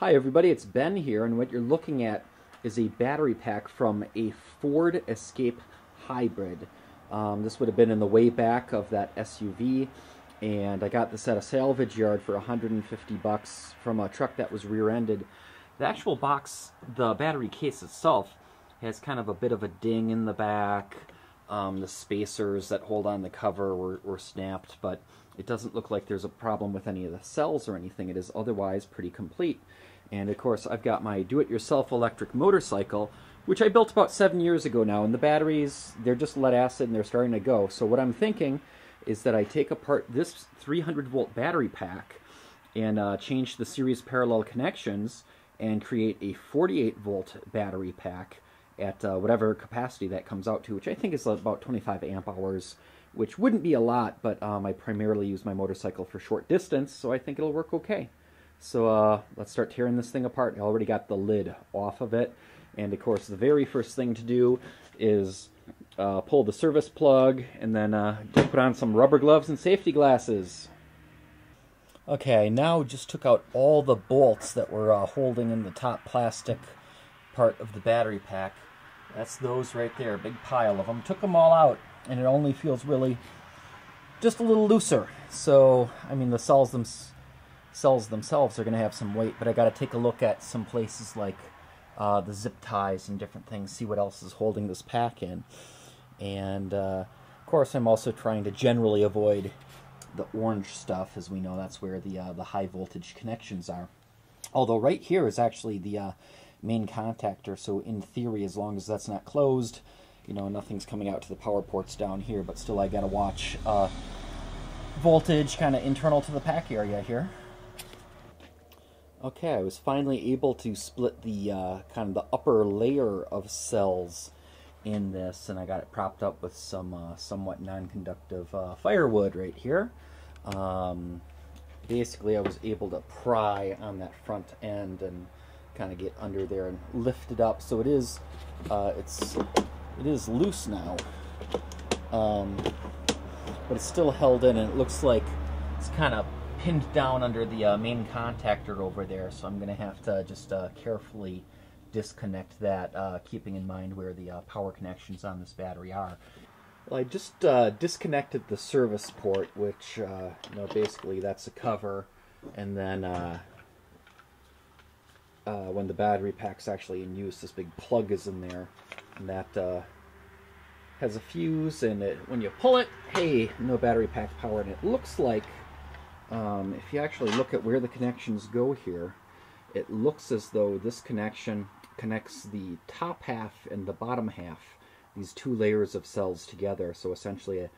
Hi everybody, it's Ben here, and what you're looking at is a battery pack from a Ford Escape Hybrid. This would have been in the way back of that SUV, and I got this at a salvage yard for 150 bucks from a truck that was rear-ended. The actual box, the battery case itself, has kind of a bit of a ding in the back. The spacers that hold on the cover were snapped, but it doesn't look like there's a problem with any of the cells or anything. It is otherwise pretty complete. And of course, I've got my do-it-yourself electric motorcycle, which I built about 7 years ago now, and the batteries, they're just lead acid and they're starting to go. So what I'm thinking is that I take apart this 300-volt battery pack and change the series parallel connections and create a 48-volt battery pack at whatever capacity that comes out to, which I think is about 25 amp hours, which wouldn't be a lot, but I primarily use my motorcycle for short distance, so I think it'll work okay. So let's start tearing this thing apart. I already got the lid off of it, and of course the very first thing to do is pull the service plug, and then put on some rubber gloves and safety glasses. Okay, I now just took out all the bolts that were holding in the top plastic part of the battery pack. That's those right there, big pile of them. Took them all out, and it only feels really just a little looser. So, I mean, the cells themselves are going to have some weight, but I got to take a look at some places like the zip ties and different things, see what else is holding this pack in. And, of course, I'm also trying to generally avoid the orange stuff, as we know that's where the high-voltage connections are. Although right here is actually the main contactor, so in theory, as long as that's not closed, you know, nothing's coming out to the power ports down here, but still I gotta watch voltage kind of internal to the pack area here. Okay, I was finally able to split the kind of the upper layer of cells in this, and I got it propped up with some somewhat non-conductive firewood right here. Basically, I was able to pry on that front end and kind of get under there and lift it up, so it is it is loose now, but it's still held in, and it looks like it's kind of pinned down under the main contactor over there, so I'm gonna have to just carefully disconnect that, keeping in mind where the power connections on this battery are. Well, I just disconnected the service port, which you know, basically that's a cover, and then when the battery pack's actually in use, this big plug is in there, and that has a fuse, and it, when you pull it, hey, no battery pack power. And it looks like, if you actually look at where the connections go here, it looks as though this connection connects the top half and the bottom half, these two layers of cells together. So essentially a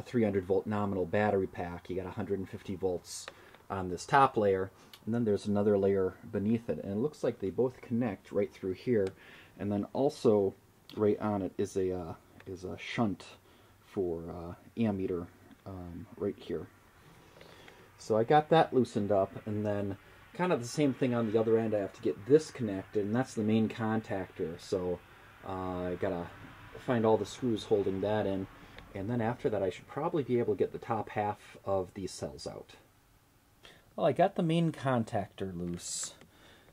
300-volt nominal battery pack, you got 150 volts on this top layer, and then there's another layer beneath it, and it looks like they both connect right through here, and then also right on it is a shunt for ammeter right here. So I got that loosened up, and then kind of the same thing on the other end. I have to get this connected, and that's the main contactor, so I gotta find all the screws holding that in, and then after that I should probably be able to get the top half of these cells out. Well, I got the main contactor loose,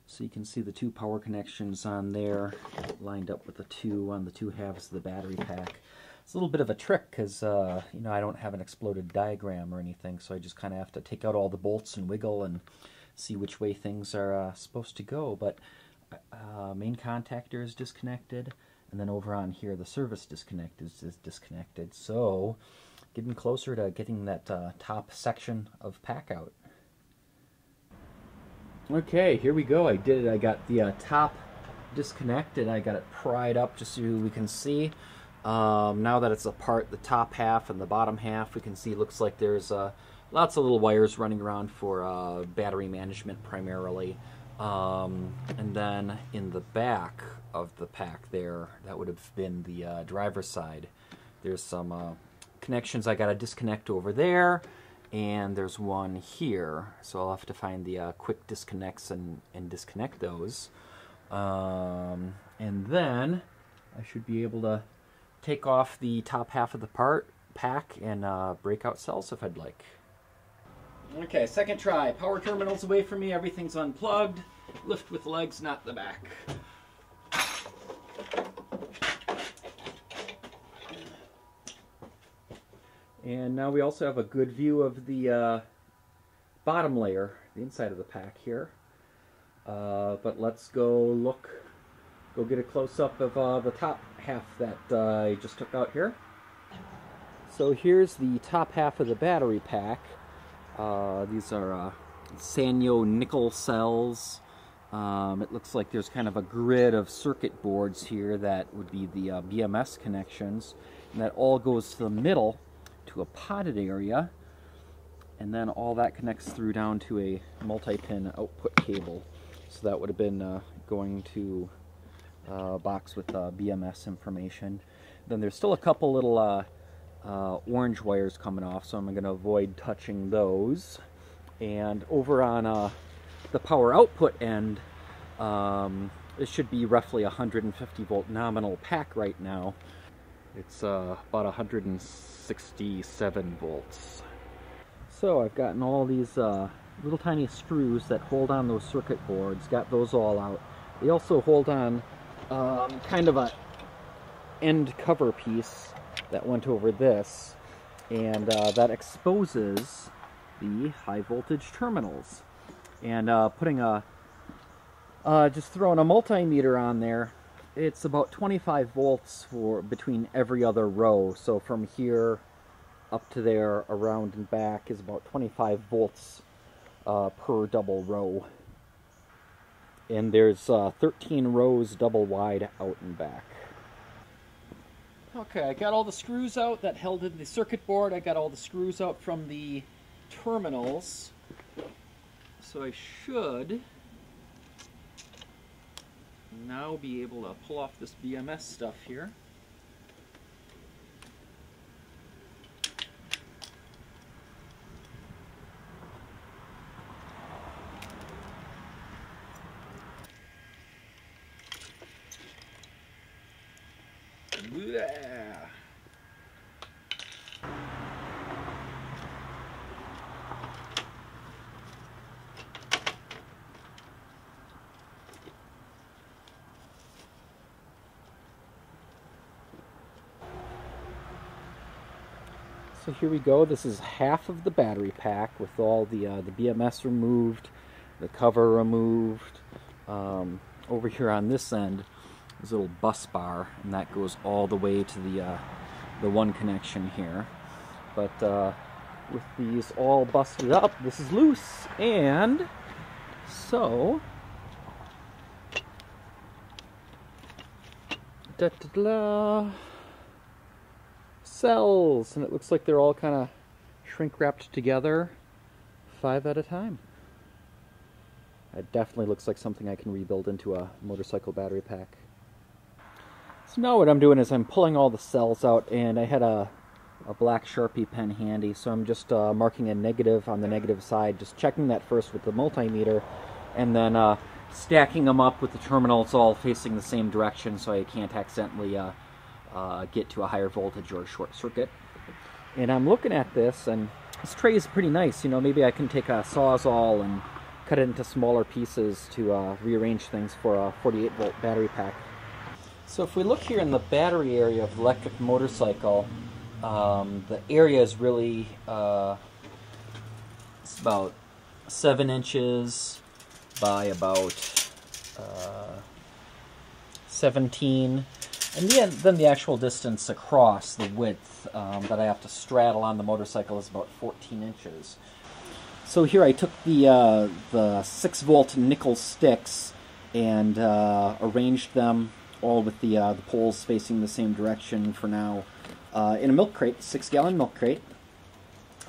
so you can see the two power connections on there lined up with the two on the two halves of the battery pack. It's a little bit of a trick because, you know, I don't have an exploded diagram or anything, so I just kind of have to take out all the bolts and wiggle and see which way things are supposed to go. But main contactor is disconnected, and then over on here the service disconnect is disconnected, so getting closer to getting that top section of pack out. Okay, here we go. I did it. I got the top disconnected. I got it pried up just so we can see. Now that it's apart, the top half and the bottom half, we can see looks like there's lots of little wires running around for battery management primarily. And then in the back of the pack there, that would have been the driver's side. There's some connections I got to disconnect over there. And there's one here, so I'll have to find the quick disconnects and disconnect those. And then I should be able to take off the top half of the pack and break out cells if I'd like. Okay, second try. Power terminals away from me, everything's unplugged. Lift with legs, not the back. And now we also have a good view of the bottom layer, the inside of the pack here. But let's go get a close-up of the top half that I just took out here. So here's the top half of the battery pack. These are Sanyo nickel cells. It looks like there's kind of a grid of circuit boards here that would be the BMS connections. And that all goes to the middle to a potted area. And then all that connects through down to a multi-pin output cable. So that would have been going to a box with BMS information. Then there's still a couple little orange wires coming off, so I'm going to avoid touching those. And over on the power output end, it should be roughly 150 volt nominal pack right now. It's about 167 volts. So I've gotten all these little tiny screws that hold on those circuit boards, got those all out. They also hold on kind of a end cover piece that went over this, and that exposes the high voltage terminals. And putting a just throwing a multimeter on there, it's about 25 volts for between every other row. So from here up to there, around and back, is about 25 volts per double row. And there's 13 rows double wide out and back. Okay, I got all the screws out that held in the circuit board. I got all the screws out from the terminals. So I should now be able to pull off this BMS stuff here. Yeah. So here we go. This is half of the battery pack with all the BMS removed, the cover removed. Over here on this end, this little bus bar, and that goes all the way to the one connection here. But with these all busted up, this is loose, and so cells, and it looks like they're all kind of shrink wrapped together, 5 at a time. It definitely looks like something I can rebuild into a motorcycle battery pack. So now what I'm doing is I'm pulling all the cells out, and I had a black Sharpie pen handy, so I'm just marking a negative on the negative side, just checking that first with the multimeter, and then stacking them up with the terminals all facing the same direction so I can't accidentally get to a higher voltage or a short circuit. And I'm looking at this, and this tray is pretty nice. You know, maybe I can take a Sawzall and cut it into smaller pieces to rearrange things for a 48 volt battery pack. So if we look here in the battery area of the electric motorcycle, the area is really it's about 7 inches by about 17, and then the actual distance across, the width that I have to straddle on the motorcycle, is about 14 inches. So here I took the 6-volt nickel sticks and arranged them all with the poles facing the same direction for now, in a milk crate, 6-gallon milk crate.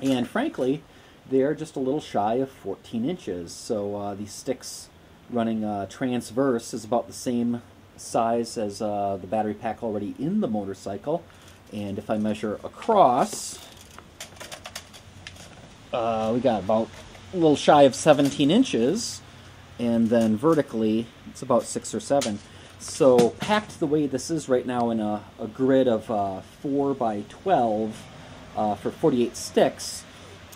And frankly, they're just a little shy of 14 inches. So these sticks running transverse is about the same size as the battery pack already in the motorcycle. And if I measure across, we got about a little shy of 17 inches. And then vertically, it's about 6 or 7. So packed the way this is right now in a grid of 4 by 12 for 48 sticks,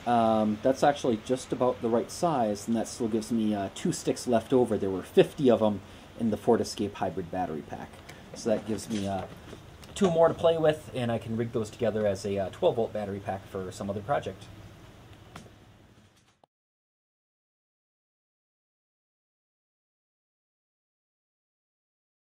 That's actually just about the right size, and that still gives me 2 sticks left over. There were 50 of them in the Ford Escape Hybrid battery pack. So that gives me 2 more to play with, and I can rig those together as a 12-volt battery pack for some other project.